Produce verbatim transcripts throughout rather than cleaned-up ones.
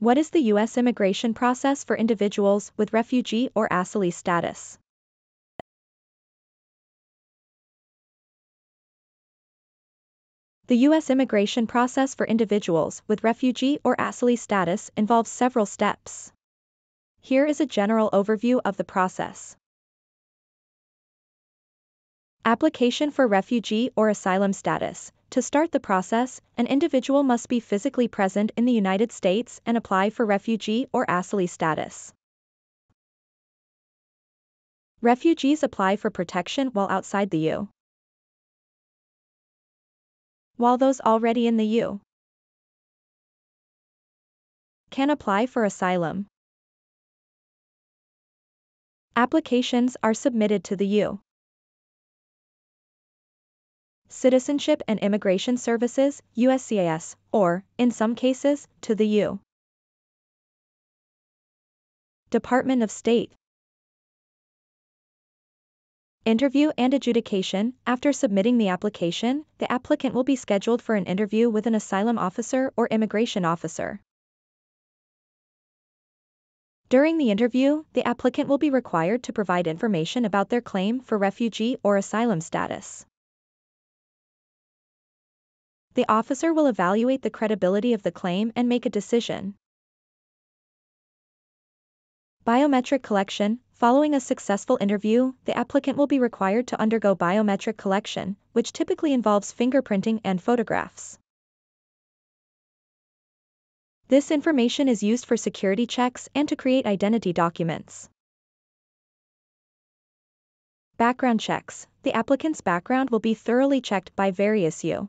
What is the U S immigration process for individuals with refugee or asylee status? The U S immigration process for individuals with refugee or asylee status involves several steps. Here is a general overview of the process. Application for refugee or asylum status. To start the process, an individual must be physically present in the United States and apply for refugee or asylee status. Refugees apply for protection while outside the U S while those already in the U S can apply for asylum. Applications are submitted to the U S Citizenship and Immigration Services, U S C I S, or, in some cases, to the U S Department of State. Interview and adjudication. After submitting the application, the applicant will be scheduled for an interview with an asylum officer or immigration officer. During the interview, the applicant will be required to provide information about their claim for refugee or asylum status. The officer will evaluate the credibility of the claim and make a decision. Biometric collection. Following a successful interview, the applicant will be required to undergo biometric collection, which typically involves fingerprinting and photographs. This information is used for security checks and to create identity documents. Background checks. The applicant's background will be thoroughly checked by various U S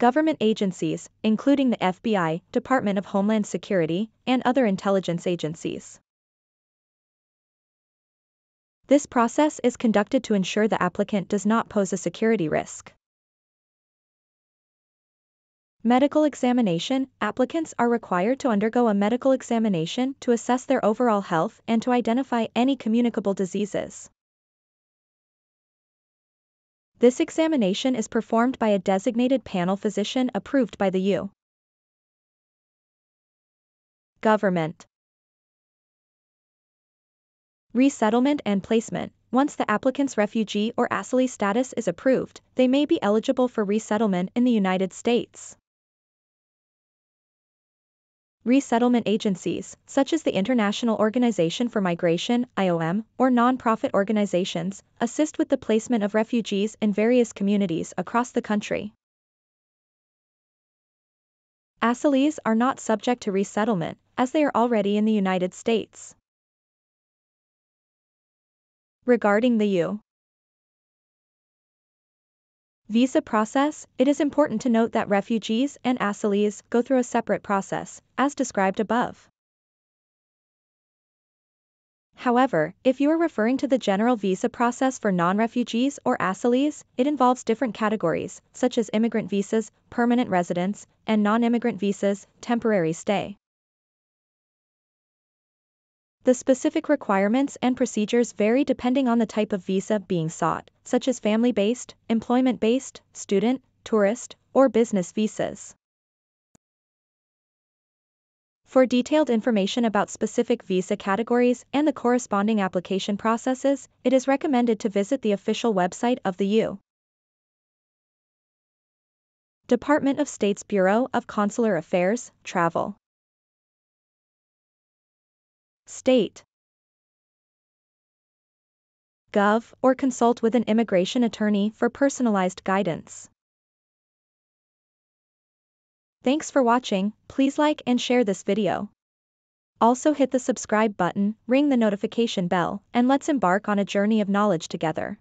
government agencies, including the F B I, Department of Homeland Security, and other intelligence agencies. This process is conducted to ensure the applicant does not pose a security risk. Medical examination. Applicants are required to undergo a medical examination to assess their overall health and to identify any communicable diseases. This examination is performed by a designated panel physician approved by the U S government. Resettlement and placement. Once the applicant's refugee or asylee status is approved, they may be eligible for resettlement in the United States. Resettlement agencies, such as the International Organization for Migration, I O M, or non-profit organizations, assist with the placement of refugees in various communities across the country. Asylees are not subject to resettlement, as they are already in the United States. Regarding the U S visa process, it is important to note that refugees and asylees go through a separate process, as described above. However, if you are referring to the general visa process for non-refugees or asylees, it involves different categories, such as immigrant visas, permanent residence, and non-immigrant visas, temporary stay. The specific requirements and procedures vary depending on the type of visa being sought, such as family-based, employment-based, student, tourist, or business visas. For detailed information about specific visa categories and the corresponding application processes, it is recommended to visit the official website of the U S Department of State's Bureau of Consular Affairs, Travel. State dot gov or consult with an immigration attorney for personalized guidance. Thanks for watching. Please like and share this video. Also hit the subscribe button, ring the notification bell, and let's embark on a journey of knowledge together.